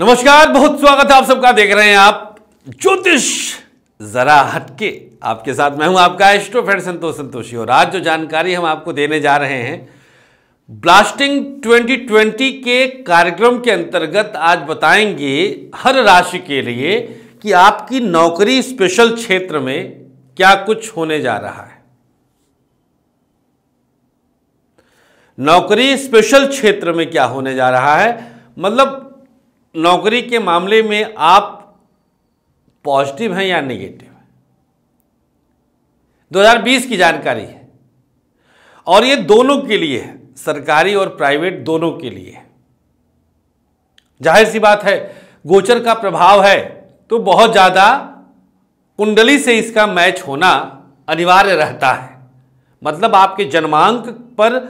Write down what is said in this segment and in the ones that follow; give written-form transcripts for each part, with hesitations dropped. नमस्कार, बहुत स्वागत है आप सबका। देख रहे हैं आप ज्योतिष जरा हट के, आपके साथ मैं हूं आपका एस्ट्रो फ्रेंड संतोषी। और आज जो जानकारी हम आपको देने जा रहे हैं ब्लास्टिंग 2020 के कार्यक्रम के अंतर्गत, आज बताएंगे हर राशि के लिए कि आपकी नौकरी स्पेशल क्षेत्र में क्या कुछ होने जा रहा है। नौकरी स्पेशल क्षेत्र में क्या होने जा रहा है, मतलब नौकरी के मामले में आप पॉजिटिव हैं या नेगेटिव हैं। 2020 की जानकारी है और ये दोनों के लिए है, सरकारी और प्राइवेट दोनों के लिए है। जाहिर सी बात है, गोचर का प्रभाव है तो बहुत ज़्यादा कुंडली से इसका मैच होना अनिवार्य रहता है। मतलब आपके जन्मांक पर,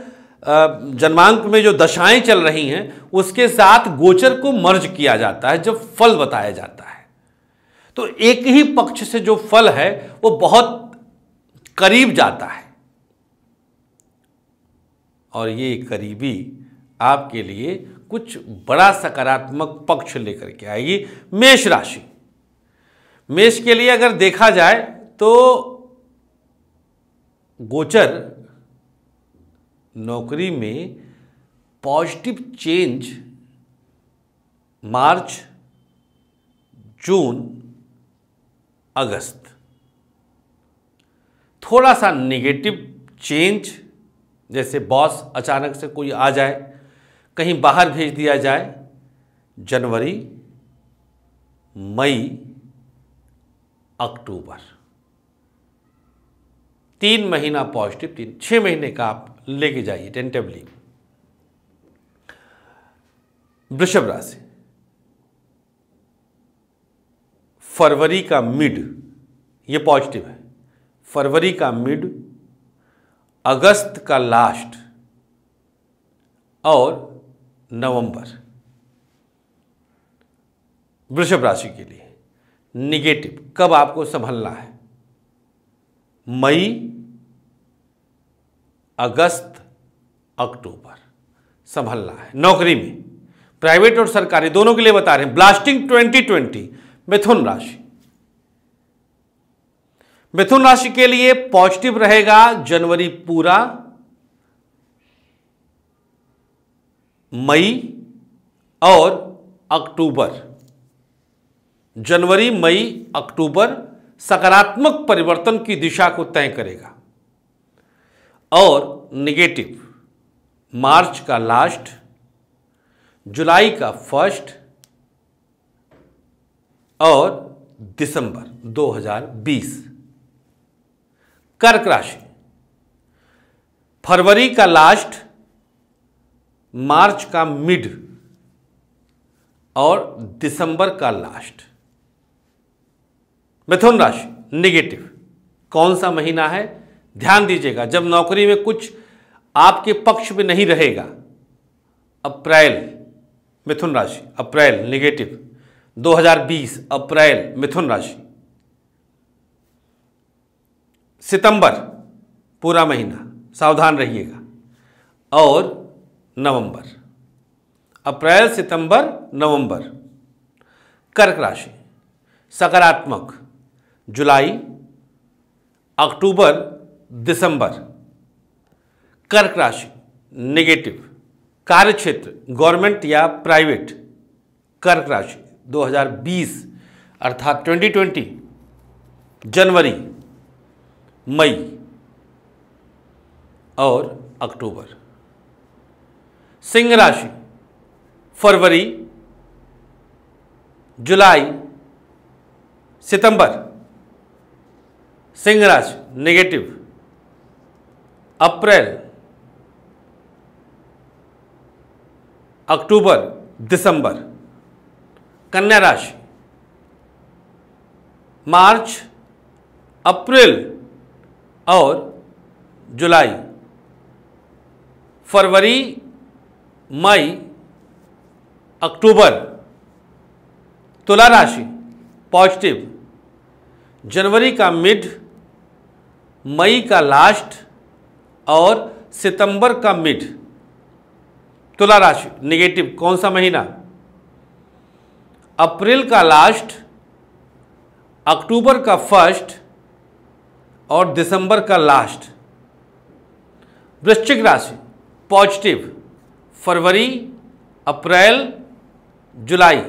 जन्मांक में जो दशाएं चल रही हैं उसके साथ गोचर को मर्ज किया जाता है जब फल बताया जाता है। तो एक ही पक्ष से जो फल है वो बहुत करीब जाता है और ये करीबी आपके लिए कुछ बड़ा सकारात्मक पक्ष लेकर के आएगी। मेष राशि, मेष के लिए अगर देखा जाए तो गोचर नौकरी में पॉजिटिव चेंज मार्च, जून, अगस्त, थोड़ा सा नेगेटिव चेंज, जैसे बॉस अचानक से कोई आ जाए, कहीं बाहर भेज दिया जाए, जनवरी, मई, अक्टूबर, 3 महीना पॉजिटिव, 6 महीने का आप लेके जाइए टेंटेबली। वृषभ राशि, फरवरी का मिड, ये पॉजिटिव है, फरवरी का मिड, अगस्त का लास्ट और नवंबर वृषभ राशि के लिए निगेटिव। कब आपको संभलना है? मई, अगस्त, अक्टूबर संभलना है। नौकरी में प्राइवेट और सरकारी दोनों के लिए बता रहे हैं। ब्लास्टिंग 2020 मिथुन राशि, मिथुन राशि के लिए पॉजिटिव रहेगा जनवरी पूरा, मई और अक्टूबर। जनवरी, मई, अक्टूबर सकारात्मक परिवर्तन की दिशा को तय करेगा और नेगेटिव मार्च का लास्ट, जुलाई का फर्स्ट और दिसंबर 2020। कर्क राशि, फरवरी का लास्ट, मार्च का मिड और दिसंबर का लास्ट। मिथुन राशि नेगेटिव। कौन सा महीना है ध्यान दीजिएगा, जब नौकरी में कुछ आपके पक्ष में नहीं रहेगा। अप्रैल मिथुन राशि, अप्रैल नेगेटिव 2020, अप्रैल मिथुन राशि। सितंबर पूरा महीना सावधान रहिएगा और नवंबर, अप्रैल, सितंबर, नवंबर। कर्क राशि सकारात्मक, जुलाई, अक्टूबर, दिसंबर। कर्क राशि नेगेटिव। कार्य क्षेत्र गवर्नमेंट या प्राइवेट। कर्क राशि 2020 अर्थात 2020 जनवरी, मई और अक्टूबर। सिंह राशि फरवरी, जुलाई, सितंबर। सिंह राशि नेगेटिव। अप्रैल, अक्टूबर, दिसंबर। कन्या राशि मार्च, अप्रैल और जुलाई। फरवरी, मई, अक्टूबर। तुला राशि पॉजिटिव, जनवरी का मिड, मई का लास्ट और सितंबर का मिड। तुला राशि नेगेटिव। कौन सा महीना? अप्रैल का लास्ट, अक्टूबर का फर्स्ट और दिसंबर का लास्ट। वृश्चिक राशि पॉजिटिव फरवरी, अप्रैल, जुलाई।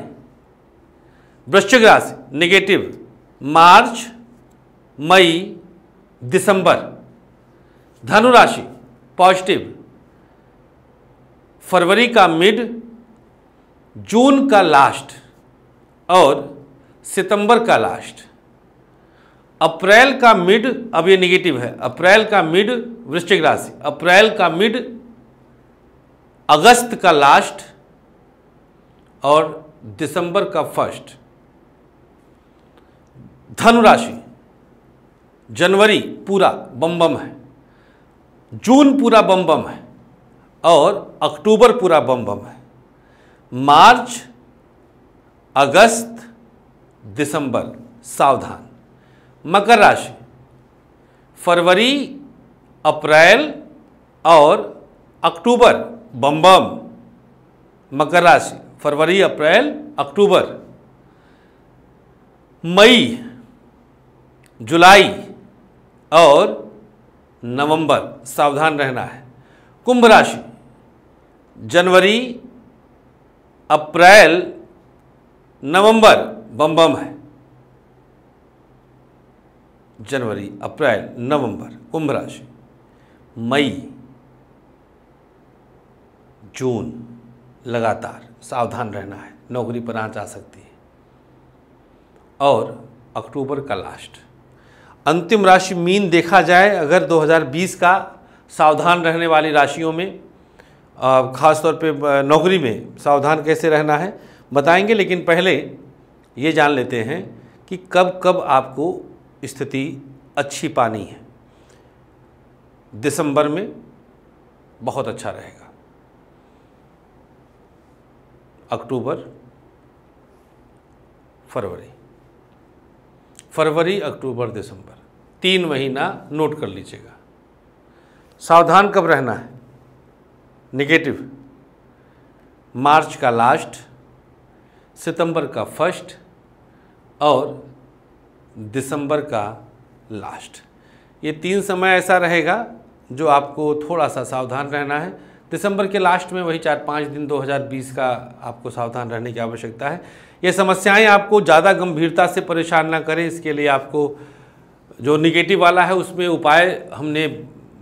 वृश्चिक राशि नेगेटिव मार्च, मई, दिसंबर। धनु राशि पॉजिटिव फरवरी का मिड, जून का लास्ट और सितंबर का लास्ट। अप्रैल का मिड, अब ये नेगेटिव है, अप्रैल का मिड वृश्चिक राशि, अप्रैल का मिड, अगस्त का लास्ट और दिसंबर का फर्स्ट। धनु राशि जनवरी पूरा बमबम है, जून पूरा बमबम है और अक्टूबर पूरा बमबम है, मार्च, अगस्त, दिसंबर। सावधान। मकर राशि फरवरी, अप्रैल और अक्टूबर बमबम। मकर राशि फरवरी, अप्रैल, अक्टूबर, मई, जुलाई और नवंबर। सावधान रहना है। कुंभ राशि जनवरी, अप्रैल, नवंबर बमबम है। जनवरी, अप्रैल, नवंबर कुंभ राशि। मई, जून लगातार। सावधान रहना है, नौकरी पर आंच आ सकती है। और अक्टूबर का लास्ट। अंतिम राशि मीन देखा जाए अगर 2020 का, सावधान रहने वाली राशियों में, खासतौर पे नौकरी में सावधान कैसे रहना है बताएंगे, लेकिन पहले ये जान लेते हैं कि कब कब आपको स्थिति अच्छी पानी है। दिसंबर में बहुत अच्छा रहेगा, अक्टूबर, फरवरी, फरवरी, अक्टूबर, दिसंबर, 3 महीना नोट कर लीजिएगा। सावधान कब रहना है? नेगेटिव मार्च का लास्ट, सितंबर का फर्स्ट और दिसंबर का लास्ट। ये 3 समय ऐसा रहेगा जो आपको थोड़ा सा सावधान रहना है। दिसंबर के लास्ट में वही 4-5 दिन 2020 का आपको सावधान रहने की आवश्यकता है। ये समस्याएं आपको ज़्यादा गंभीरता से परेशान ना करें, इसके लिए आपको जो निगेटिव वाला है उसमें उपाय हमने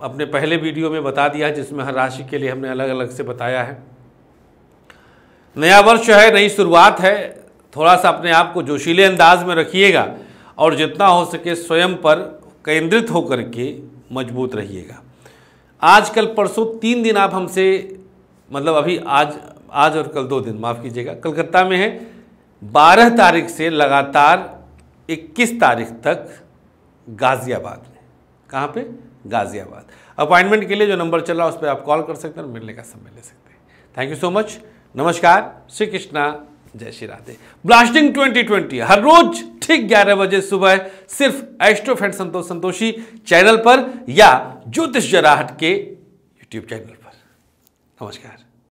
अपने पहले वीडियो में बता दिया है, जिसमें हर राशि के लिए हमने अलग अलग से बताया है। नया वर्ष है, नई शुरुआत है, थोड़ा सा अपने आप को जोशीले अंदाज में रखिएगा और जितना हो सके स्वयं पर केंद्रित होकर के मजबूत रहिएगा। आज, कल, परसों 3 दिन आप हमसे, मतलब अभी आज और कल 2 दिन, माफ़ कीजिएगा, कलकत्ता में है। 12 तारीख से लगातार 21 तारीख तक गाज़ियाबाद में। कहाँ पे? गाज़ियाबाद। अपॉइंटमेंट के लिए जो नंबर चला उस पर आप कॉल कर सकते हैं और मिलने का समय ले सकते हैं। Thank you so much. नमस्कार। श्री कृष्णा, जय श्री राधे। ब्लास्टिंग 2020 हर रोज ठीक 11 बजे सुबह सिर्फ एस्ट्रो फ्रेंड संतोषी चैनल पर या ज्योतिष जरा हट के यूट्यूब चैनल पर। नमस्कार।